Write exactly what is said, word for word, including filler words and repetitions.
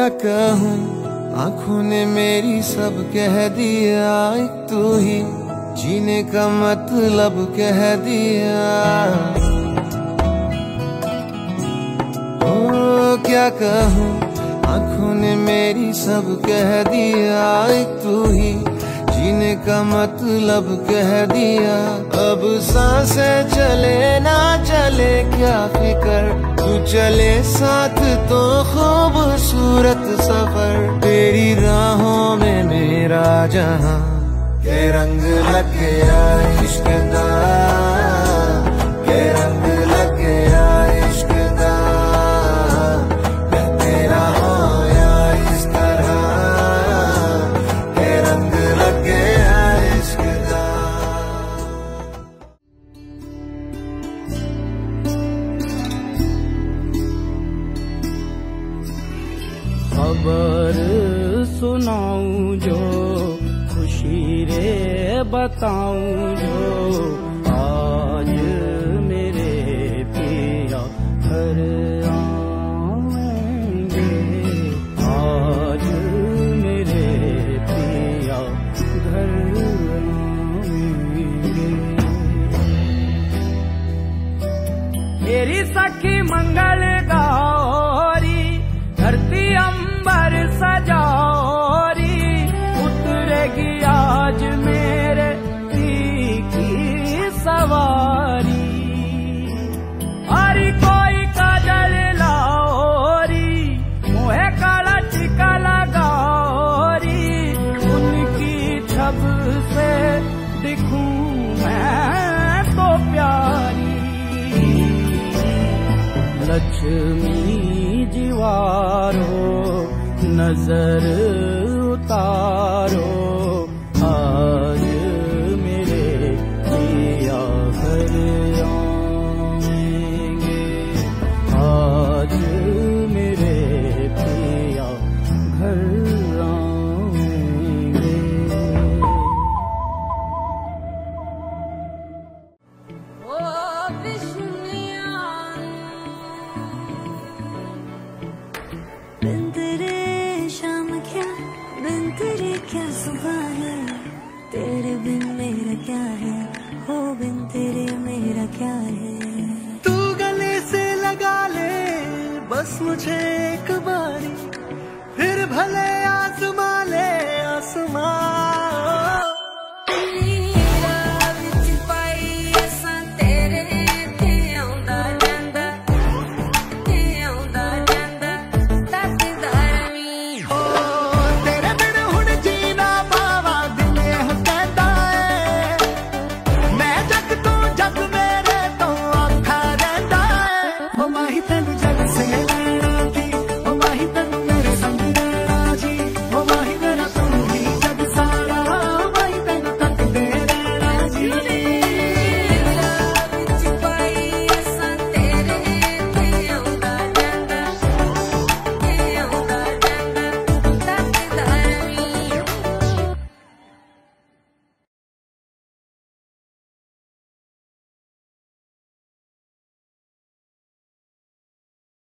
क्या कहूँ, आँखों ने मेरी सब कह दिया, एक तू ही जीने का मतलब कह दिया। ओ क्या कहूँ, आँखों ने मेरी सब कह दिया, एक तू ही जीने का मतलब कह दिया। अब सांसें चले ना चले क्या फिकर, तू चले साथ तो खूबसूरत सफर। तेरी राहों में मेरा जहां, के रंग लग गया इश्क का, के रंग लग गया इश्क का। मैं तेरा हो या इस तरह, के रंग लग गया इश्क का। खबर सुनाऊं जो खुशी रे, बताऊं जो आज मेरे पिया घर आएंगे, आज मेरे पिया घर आएंगे। मेरी सखी मंगल गौरी, धरती अंबर सजारी, उतरेगी आज मेरे की सवारी। अरे कोई काजल लाओरी, मुहे काला टीका लगाओरी, उनकी छब से दिखूं मैं तो प्यारी। लक्ष्मी जीवारो नजर उतारो, आज मेरे पिया घर आएंगे, आज मेरे पिया घर आएंगे। ओ विष्णुया बिन तेरे शाम क्या, बिन तेरे क्या सुबह है, तेरे बिन मेरा क्या है, हो बिन तेरे मेरा क्या है। तू गले से लगा ले बस मुझे एक बारी, फिर भले आसमां ले आसमां।